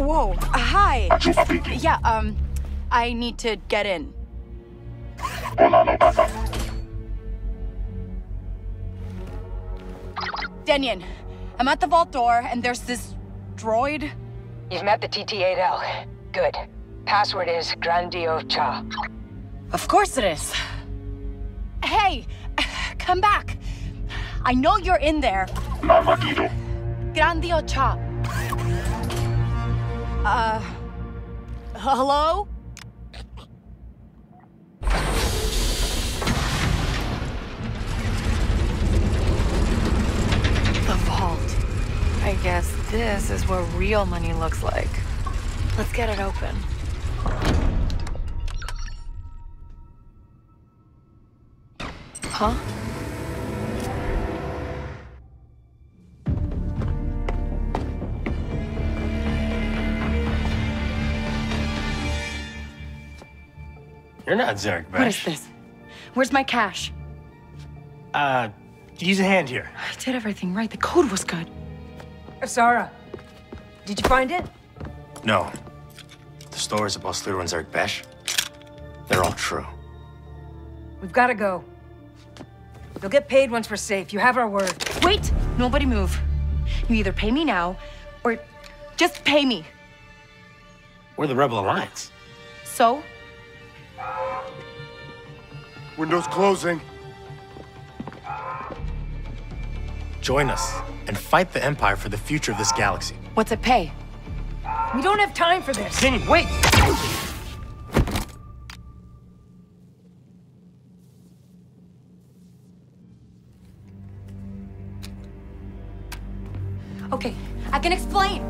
Whoa, hi. Yeah, I need to get in. Denyan, I'm at the vault door and there's this droid. You've met the TT 8L. Good. Password is Grandio Cha. Of course it is. Hey, come back. I know you're in there. Grandio Cha. Hello? The vault. I guess this is what real money looks like. Let's get it open. Huh? You're not Zarek Besh. What is this? Where's my cash? Use a hand here. I did everything right. The code was good. Zara, did you find it? No. The stories about Slero and Zarek Besh, they're all true. We've got to go. You'll get paid once we're safe. You have our word. Wait! Nobody move. You either pay me now, or just pay me. We're the Rebel Alliance. So? Windows closing. Join us and fight the Empire for the future of this galaxy. What's it pay? We don't have time for this. Denyan, wait! Okay, I can explain.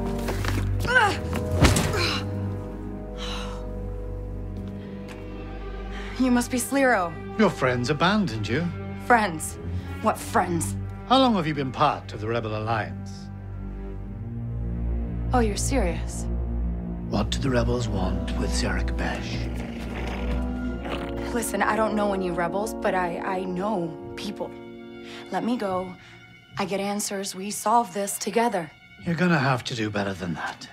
You must be Slero. Your friends abandoned you. Friends? What friends? How long have you been part of the Rebel Alliance? Oh, you're serious? What do the Rebels want with Zarek Besh? Listen, I don't know any Rebels, but I know people. Let me go. I get answers. We solve this together. You're gonna have to do better than that.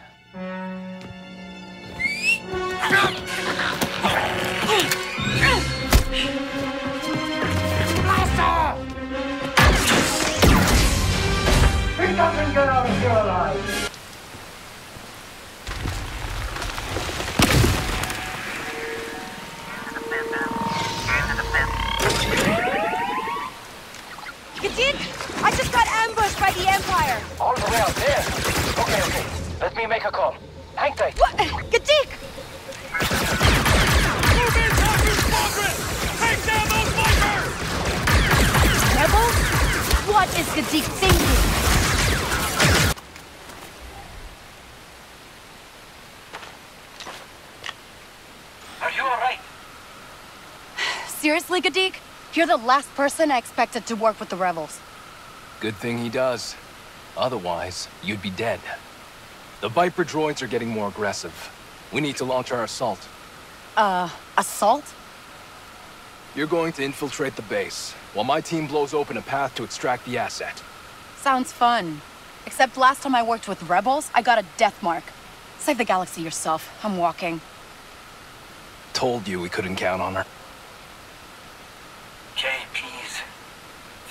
Blaster! He doesn't get out of here alive! Gadik, I just got ambushed by the Empire. All the way out there? Okay, okay. Let me make a call. Hang tight. What? Gadik! Moving Talking Progress! Take down those Vipers! Rebels? What is Gadik thinking? Are you alright? Seriously, Gadik? You're the last person I expected to work with the Rebels. Good thing he does. Otherwise, you'd be dead. The Viper droids are getting more aggressive. We need to launch our assault. Assault? You're going to infiltrate the base, while my team blows open a path to extract the asset. Sounds fun. Except last time I worked with Rebels, I got a death mark. Save the galaxy yourself. I'm walking. Told you we couldn't count on her. JPs,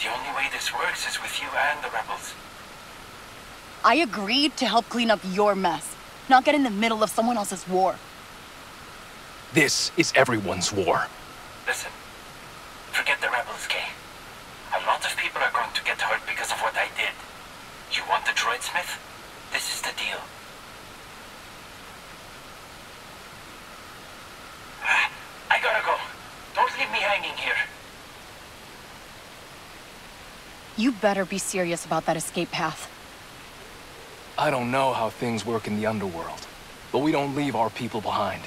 the only way this works is with you and the Rebels. I agreed to help clean up your mess, not get in the middle of someone else's war. This is everyone's war. Listen, forget the Rebels, Kay. A lot of people are going to get hurt because of what I did. You want the droidSmith? This is the deal. I gotta go. Don't leave me hanging here. You better be serious about that escape path. I don't know how things work in the underworld, but we don't leave our people behind.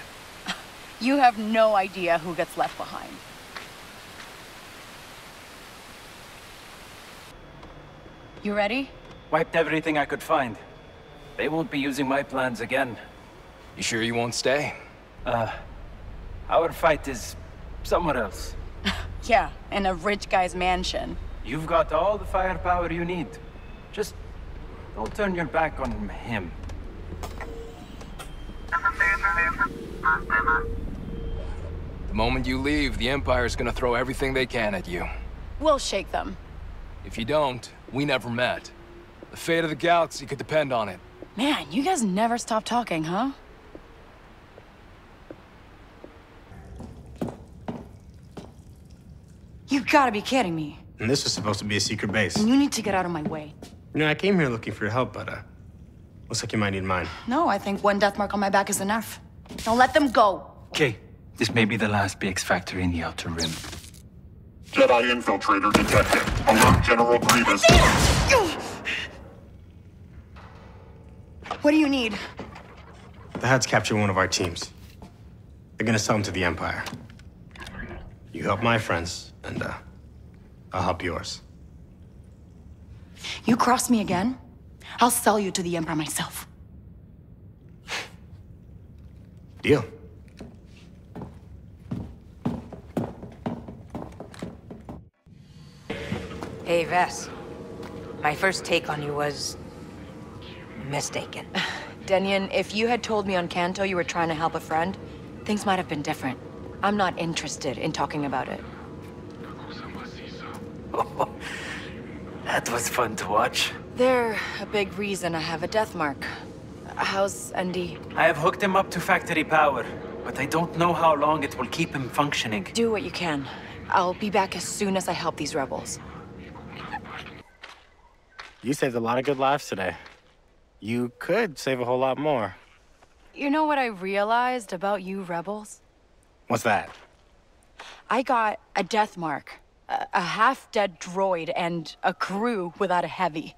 You have no idea who gets left behind. You ready? Wiped everything I could find. They won't be using my plans again. You sure you won't stay? Our fight is somewhere else. Yeah, in a rich guy's mansion. You've got all the firepower you need. Just don't turn your back on him. The moment you leave, the Empire's gonna throw everything they can at you. We'll shake them. If you don't, we never met. The fate of the galaxy could depend on it. Man, you guys never stop talking, huh? You gotta be kidding me. And this was supposed to be a secret base. And you need to get out of my way. You know, I came here looking for your help, but looks like you might need mine. No, I think one death mark on my back is enough. Don't let them go. Okay, this may be the last BX factory in the Outer Rim. Jedi Infiltrator detected. Alert General Grievous. What do you need? The Hutts captured one of our teams. They're gonna sell them to the Empire. You help my friends, and I'll help yours. You cross me again, I'll sell you to the Emperor myself. Deal. Hey, Vess. My first take on you was mistaken. Denyan, if you had told me on Kanto you were trying to help a friend, things might have been different. I'm not interested in talking about it. That was fun to watch. They're a big reason I have a death mark. How's ND? I have hooked him up to factory power, but I don't know how long it will keep him functioning. Do what you can. I'll be back as soon as I help these rebels. You saved a lot of good lives today. You could save a whole lot more. You know what I realized about you rebels? What's that? I got a death mark, a half-dead droid, and a crew without a heavy.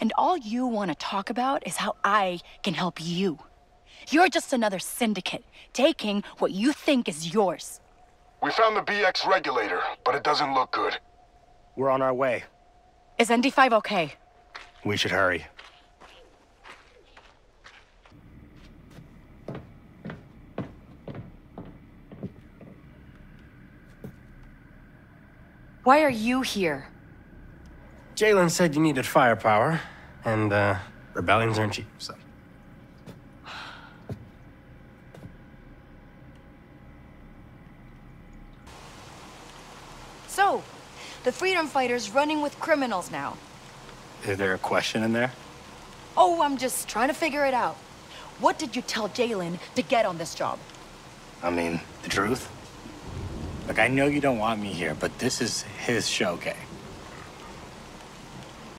And all you want to talk about is how I can help you. You're just another syndicate, taking what you think is yours. We found the BX regulator, but it doesn't look good. We're on our way. Is ND5 okay? We should hurry. Why are you here? Jalen said you needed firepower, and rebellions aren't cheap, so. So, the Freedom Fighters running with criminals now. Is there a question in there? Oh, I'm just trying to figure it out. What did you tell Jalen to get on this job? I mean, the truth? Look, I know you don't want me here, but this is his show, Kay.